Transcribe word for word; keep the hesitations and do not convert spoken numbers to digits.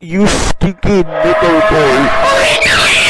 You stinky little boy.